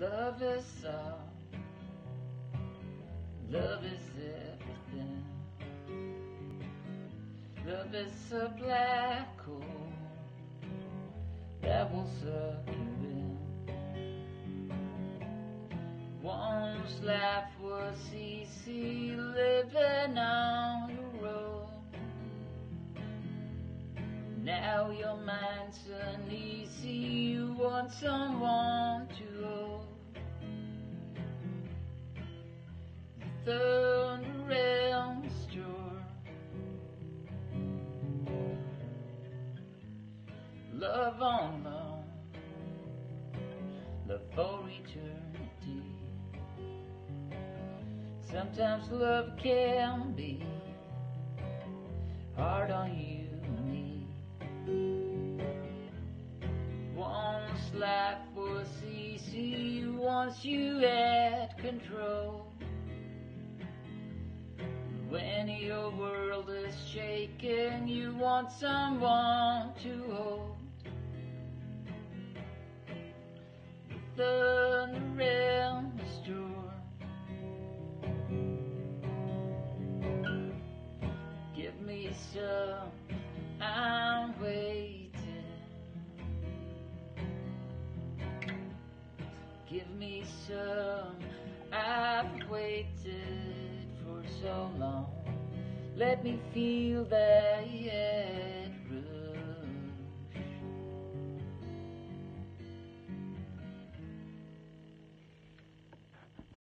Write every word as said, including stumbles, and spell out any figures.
Love is all, love is everything. Love is a black hole that won't suck you in. Once life was easy, living on the road. Now your mind's uneasy, you want someone to hold. Third realm store. Love on loan, love for eternity. Sometimes love can be hard on you and me. Once life was easy, once you had control. When your world is shaking, you want someone to hold. Thunder in the store. Give me some, I'm waiting. Give me some, I've waited so long. Let me feel that, yeah.